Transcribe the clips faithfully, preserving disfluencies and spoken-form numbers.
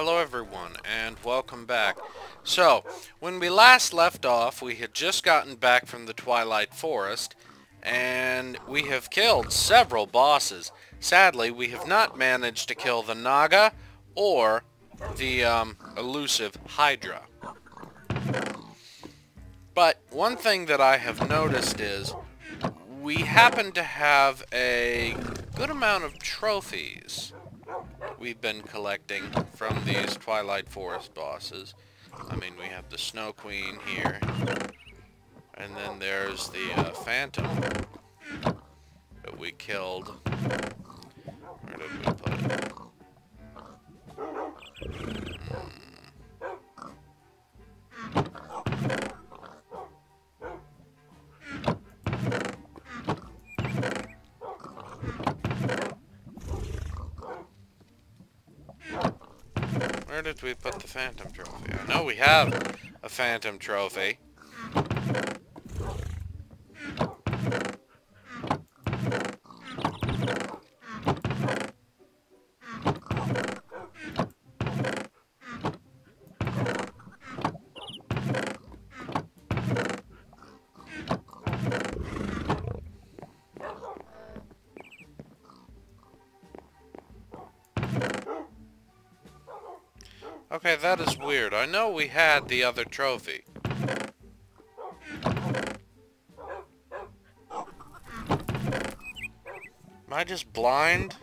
Hello everyone, and welcome back. So, when we last left off, we had just gotten back from the Twilight Forest, and we have killed several bosses. Sadly, we have not managed to kill the Naga, or the um, elusive Hydra. But one thing that I have noticed is, we happen to have a good amount of trophies we've been collecting from these Twilight Forest bosses. I mean, we have the Snow Queen here, and then there's the uh, Phantom that we killed. Where did we put it? Where did we put the Phantom trophy? I know we have a Phantom trophy. Okay, that is weird. I know we had the other trophy. Am I just blind?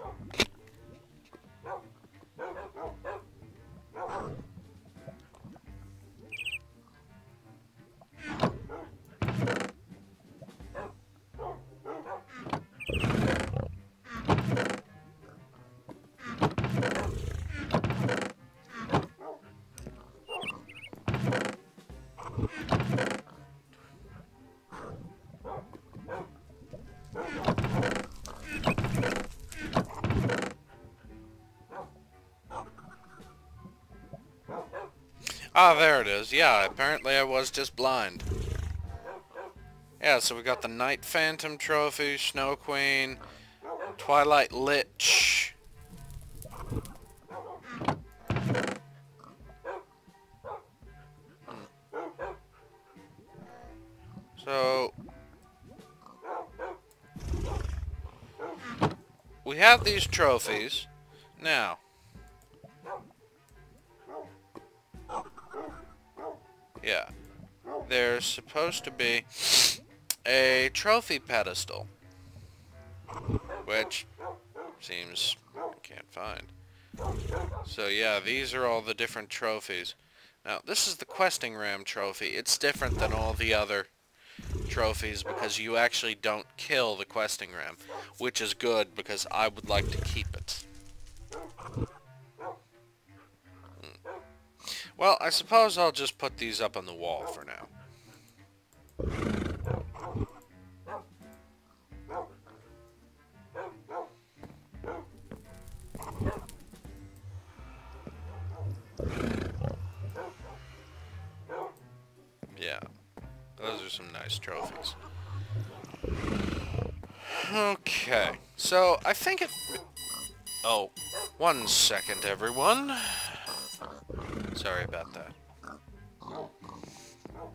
Ah, there it is. Yeah, apparently I was just blind. Yeah, so we got the Night Phantom trophy, Snow Queen, Twilight Lich. So, we have these trophies. Now, yeah, there's supposed to be a trophy pedestal, which seems I can't find. So yeah, these are all the different trophies. Now, this is the questing ram trophy. It's different than all the other trophies because you actually don't kill the questing ram, which is good because I would like to keep it. Well, I suppose I'll just put these up on the wall for now. Yeah, those are some nice trophies. Okay, so I think it... Oh, one second, everyone. Sorry about that.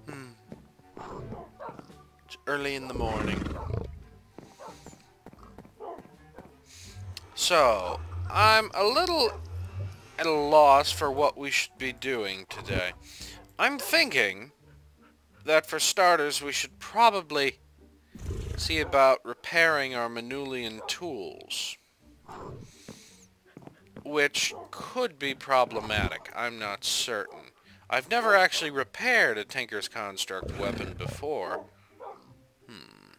Hmm. It's early in the morning. So, I'm a little at a loss for what we should be doing today. I'm thinking that for starters we should probably see about repairing our Manulian tools, which could be problematic. I'm not certain. I've never actually repaired a Tinker's Construct weapon before. Hmm.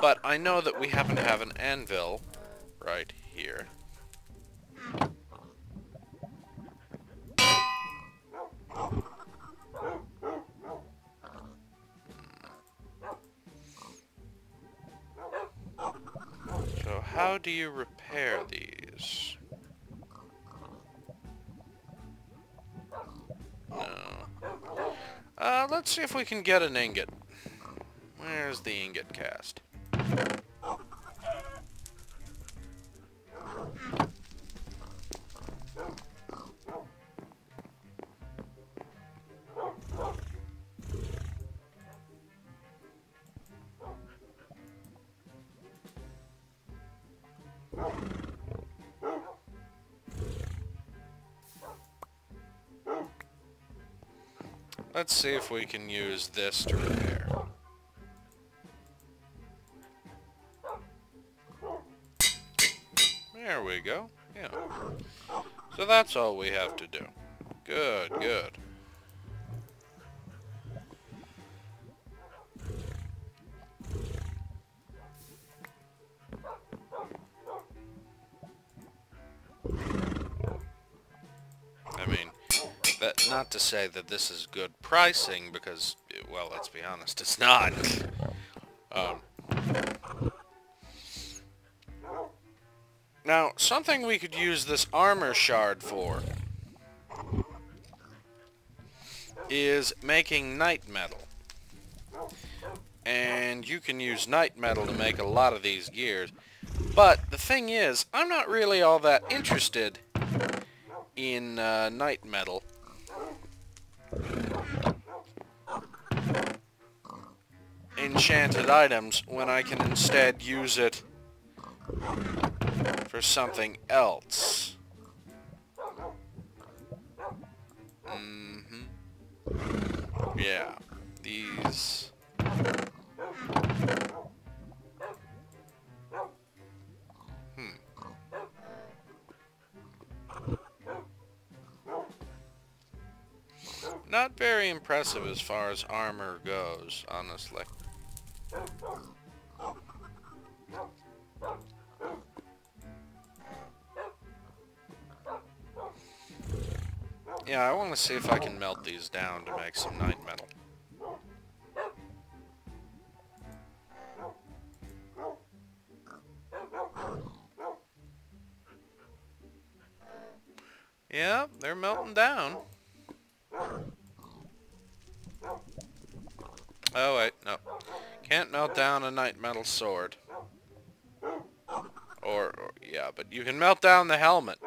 But I know that we happen to have an anvil right here. Hmm. So how do you repair these? No. Uh, let's see if we can get an ingot. Where's the ingot cast? Let's see if we can use this to repair. There we go. Yeah. So that's all we have to do. Good, good. I mean, that, not to say that this is good pricing, because, well, let's be honest, it's not. um, now, something we could use this armor shard for is making knightmetal. And you can use knightmetal to make a lot of these gears. But the thing is, I'm not really all that interested in uh, knightmetal. Enchanted items, when I can instead use it for something else. Mm-hmm. Yeah. These. Hmm. Not very impressive as far as armor goes, honestly. Yeah, I want to see if I can melt these down to make some night metal. Yeah, they're melting down. Oh wait, no. Can't melt down a night metal sword. Or, or, yeah, but you can melt down the helmet,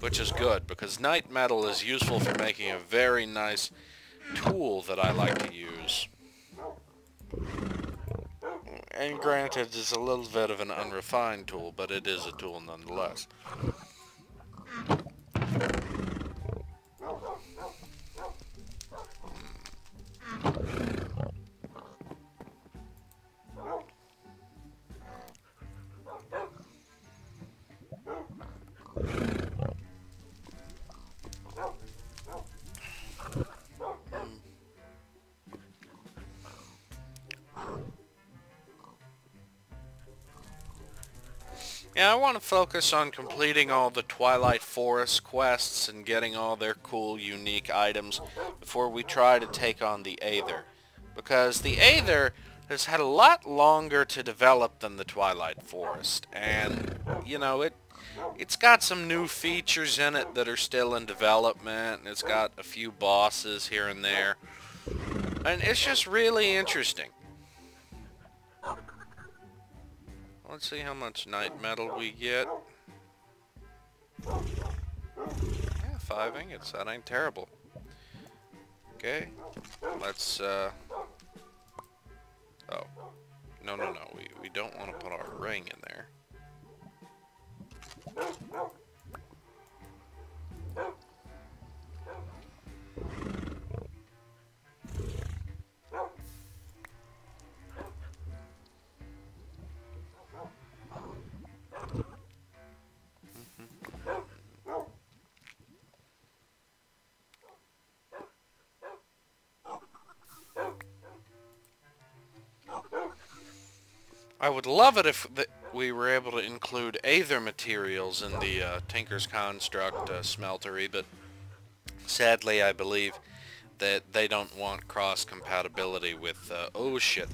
which is good, because night metal is useful for making a very nice tool that I like to use. And granted, it's a little bit of an unrefined tool, but it is a tool nonetheless. Yeah, I want to focus on completing all the Twilight Forest quests and getting all their cool, unique items before we try to take on the Aether. Because the Aether has had a lot longer to develop than the Twilight Forest. And, you know, it, it's got some new features in it that are still in development. And it's got a few bosses here and there. And it's just really interesting. Let's see how much night metal we get. Yeah, five ingots. That ain't terrible. Okay. Let's, uh... oh. No, no, no. We, we don't want to put our ring in there. I would love it if th we were able to include Aether materials in the uh, Tinker's Construct uh, smeltery, but sadly I believe that they don't want cross-compatibility with, uh, oh shit.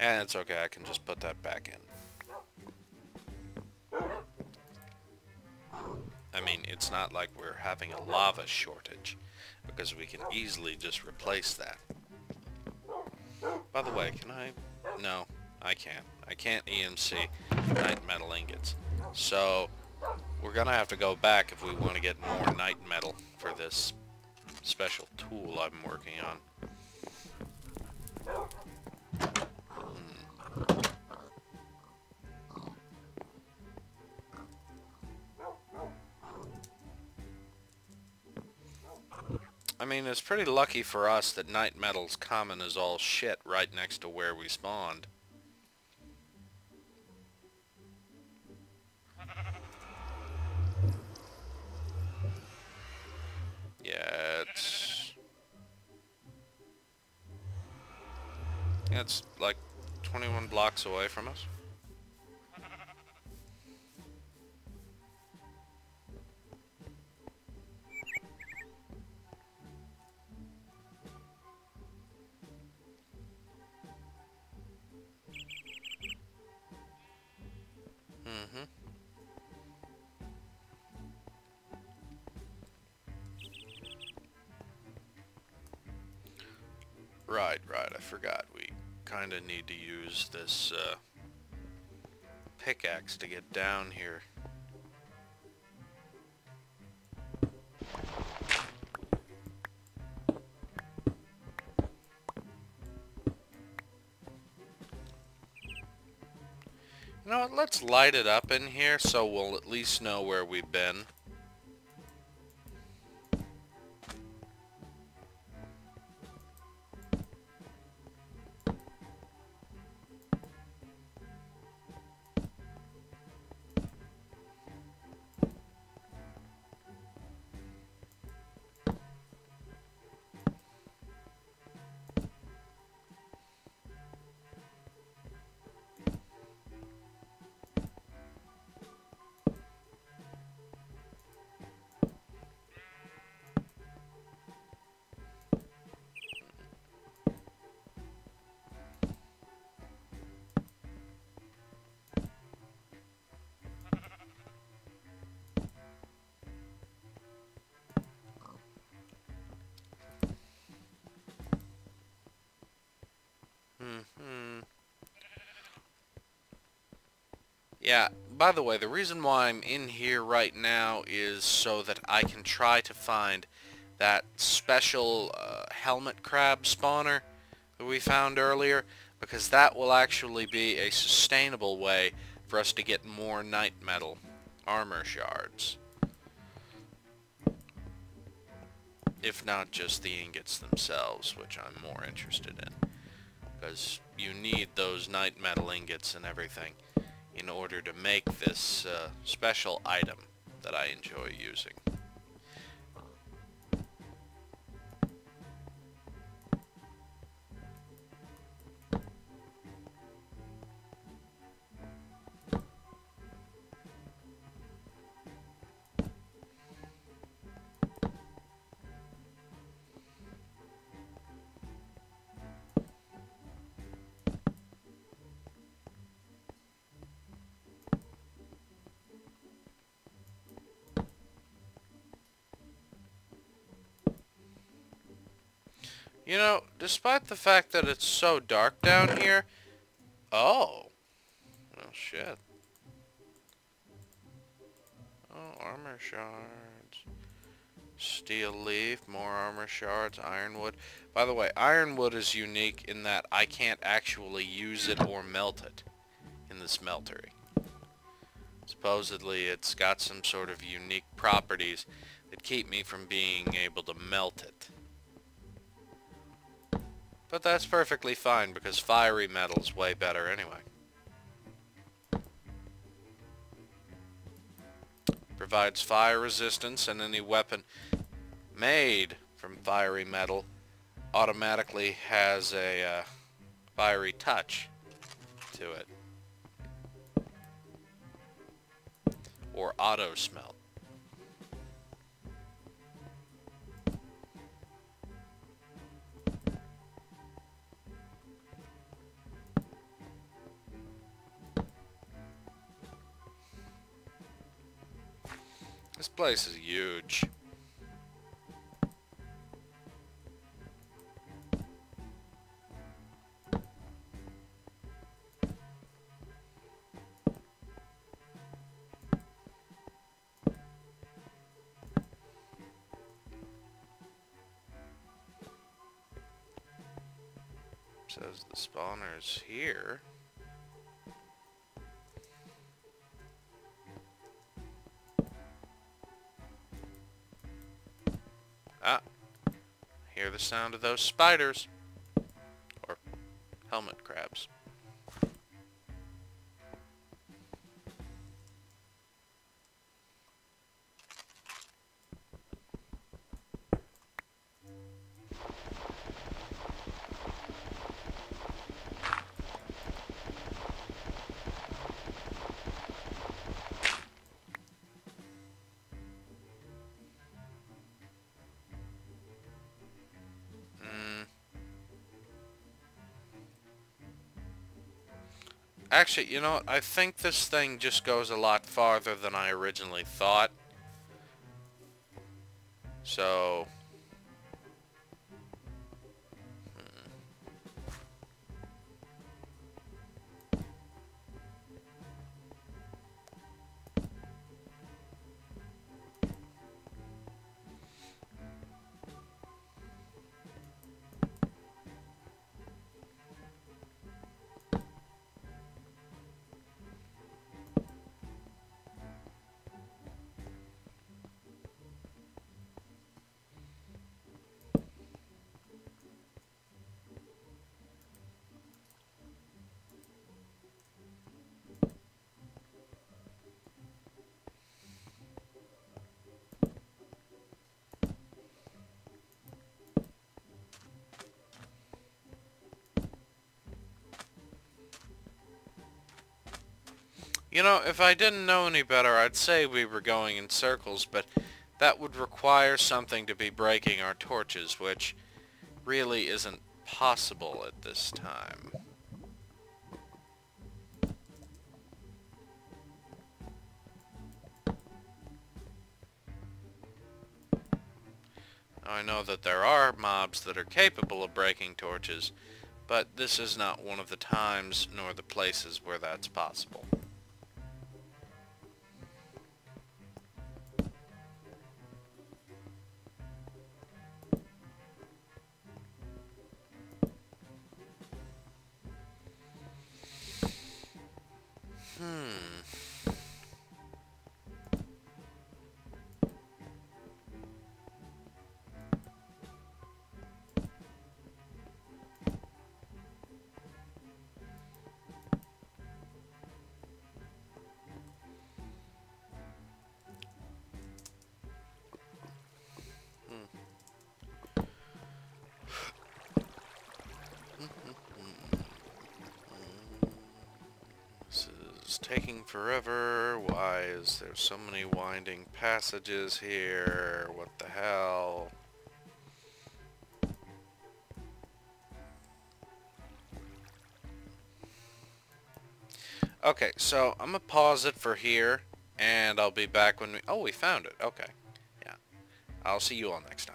And it's okay, I can just put that back in. I mean, it's not like we're having a lava shortage, because we can easily just replace that. By the way, can I... no, I can't. I can't E M C night metal ingots. So, we're gonna have to go back if we want to get more night metal for this special tool I'm working on. Hmm. I mean, it's pretty lucky for us that Night Metal's common is all shit right next to where we spawned. Yeah, it's... Yeah, it's like twenty-one blocks away from us. Mm-hmm. Right, right, I forgot. We kind of need to use this uh, pickaxe to get down here. You know what, let's light it up in here so we'll at least know where we've been. Yeah, by the way, the reason why I'm in here right now is so that I can try to find that special uh, helmet crab spawner that we found earlier, because that will actually be a sustainable way for us to get more Night Metal armor shards. If not just the ingots themselves, which I'm more interested in, because you need those Night Metal ingots and everything in order to make this uh, special item that I enjoy using. You know, despite the fact that it's so dark down here... Oh! Well, shit. Oh, armor shards. Steel leaf, more armor shards, ironwood. By the way, ironwood is unique in that I can't actually use it or melt it in this smeltery. Supposedly, it's got some sort of unique properties that keep me from being able to melt it. But that's perfectly fine, because fiery metal's way better anyway. Provides fire resistance, and any weapon made from fiery metal automatically has a uh, fiery touch to it. Or auto-smelt. This place is huge. Says the spawner's here. hear the sound of those spiders. Or helmet crabs. Actually, you know what? I think this thing just goes a lot farther than I originally thought. So... You know, if I didn't know any better, I'd say we were going in circles, but that would require something to be breaking our torches, which really isn't possible at this time. Now, I know that there are mobs that are capable of breaking torches, but this is not one of the times nor the places where that's possible. Taking forever. Why is there so many winding passages here? What the hell? Okay, so I'm gonna pause it for here, and I'll be back when we... Oh, we found it. Okay. Yeah. I'll see you all next time.